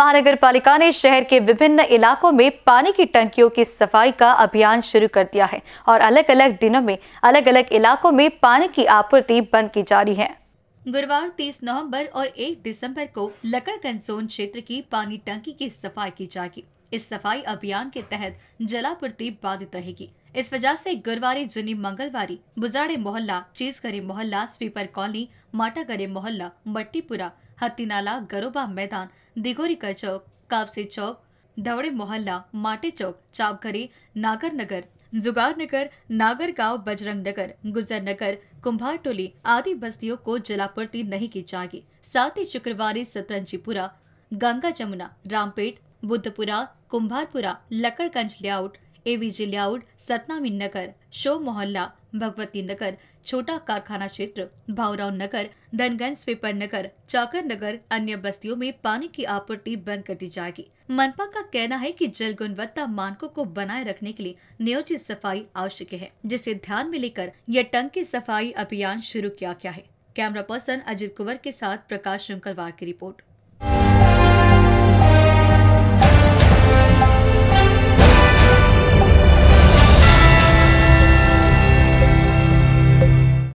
महानगर पालिका ने शहर के विभिन्न इलाकों में पानी की टंकियों की सफाई का अभियान शुरू कर दिया है और अलग अलग दिनों में अलग अलग इलाकों में पानी की आपूर्ति बंद की जा रही है। गुरुवार 30 नवंबर और 1 दिसंबर को लकड़गंज जोन क्षेत्र की पानी टंकी की सफाई की जाएगी। इस सफाई अभियान के तहत जलापूर्ति बाधित रहेगी। इस वजह से गुरुवारी जुनी मंगलवारी बुजाड़े मोहल्ला, चीजगरे मोहल्ला, स्वीपर कॉलोनी, माटागरे मोहल्ला, मट्टीपुरा, हत्तीनाला, गरोबा मैदान, दिघोरीकर चौक, कापसी चौक, धवड़े मोहल्ला, माटे चौक, चापघरे, नागर नगर, जुगार नगर, नागर गाँव, बजरंग नगर, गुजर नगर, कुम्भार टोली आदि बस्तियों को जलापूर्ति नहीं की जाएगी। साथ ही Shukrawari Satranjipura, Ganga Jamuna, Rampeth, Buddhpura, Kumbharpura, Lakadganj layout, AVG layout, Satnami Nagar, शो मोहल्ला, भगवती नगर, छोटा कारखाना क्षेत्र, भावराव नगर, धनगंज, स्वीपर नगर, चाकर नगर अन्य बस्तियों में पानी की आपूर्ति बंद कर दी जाएगी। मनपा का कहना है कि जल गुणवत्ता मानकों को बनाए रखने के लिए नियोजित सफाई आवश्यक है, जिसे ध्यान में लेकर यह टंकी सफाई अभियान शुरू किया गया है। कैमरा पर्सन अजित कुर के साथ प्रकाश शंकरवार की रिपोर्ट।